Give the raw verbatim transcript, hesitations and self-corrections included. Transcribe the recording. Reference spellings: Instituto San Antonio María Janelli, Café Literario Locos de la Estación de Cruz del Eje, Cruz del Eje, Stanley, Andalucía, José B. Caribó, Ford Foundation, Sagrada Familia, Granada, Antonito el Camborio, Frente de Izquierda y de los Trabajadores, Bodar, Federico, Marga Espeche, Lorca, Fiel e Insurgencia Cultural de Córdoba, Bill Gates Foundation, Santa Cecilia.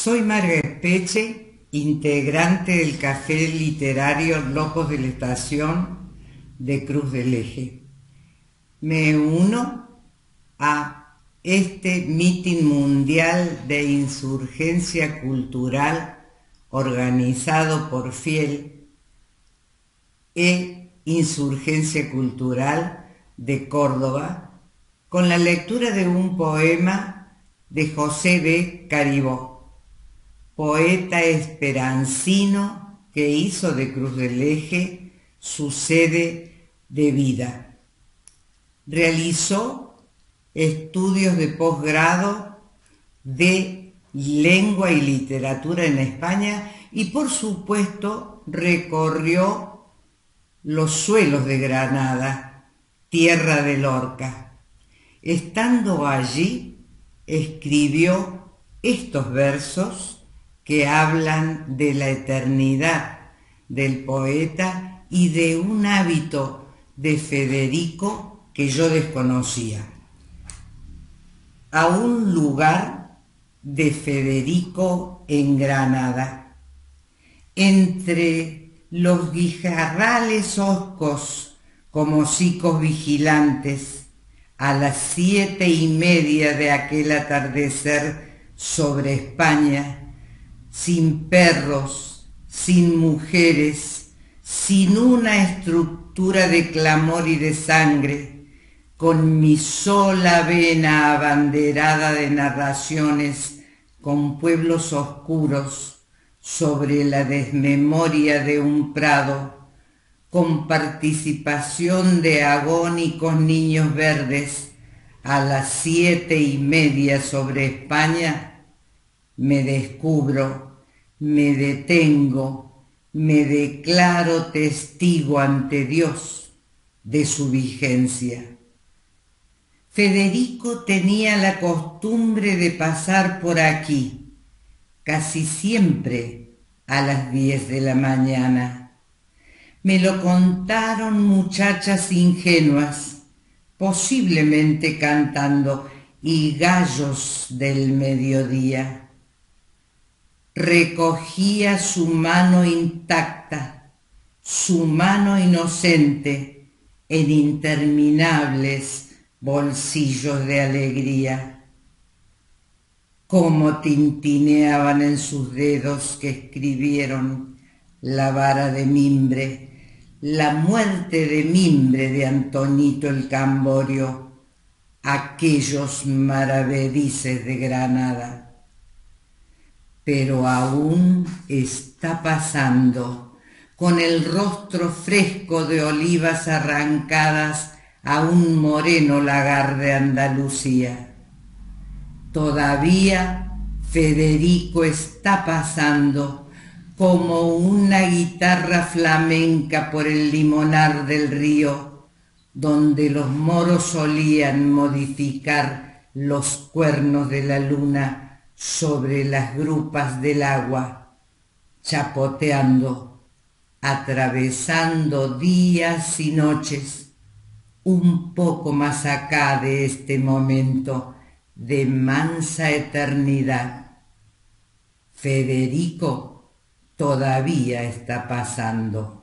Soy Marga Espeche, integrante del Café Literario Locos de la Estación de Cruz del Eje. Me uno a este mitin mundial de insurgencia cultural organizado por Fiel e Insurgencia Cultural de Córdoba con la lectura de un poema de José B. Caribó, poeta esperancino que hizo de Cruz del Eje su sede de vida. Realizó estudios de posgrado de lengua y literatura en España y, por supuesto, recorrió los suelos de Granada, tierra de Lorca. Estando allí, escribió estos versos que hablan de la eternidad del poeta y de un hábito de Federico que yo desconocía. A un lugar de Federico en Granada, entre los guijarrales hoscos como hocicos vigilantes, a las siete y media de aquel atardecer sobre España, sin perros, sin mujeres, sin una estructura de clamor y de sangre, con mi sola vena abanderada de narraciones con pueblos oscuros sobre la desmemoria de un prado, con participación de agónicos niños verdes, a las siete y media sobre España, me descubro, me detengo, me declaro testigo ante Dios de su vigencia. Federico tenía la costumbre de pasar por aquí, casi siempre a las diez de la mañana. Me lo contaron muchachas ingenuas, posiblemente cantando, y gallos del mediodía. Recogía su mano intacta, su mano inocente, en interminables bolsillos de alegría. Cómo tintineaban en sus dedos que escribieron la vara de mimbre, la muerte de mimbre de Antonito el Camborio, aquellos maravedices de Granada. Pero aún está pasando, con el rostro fresco de olivas arrancadas a un moreno lagar de Andalucía. Todavía Federico está pasando, como una guitarra flamenca por el limonar del río, donde los moros solían modificar los cuernos de la luna sobre las grupas del agua, chapoteando, atravesando días y noches, un poco más acá de este momento de mansa eternidad. Federico todavía está pasando.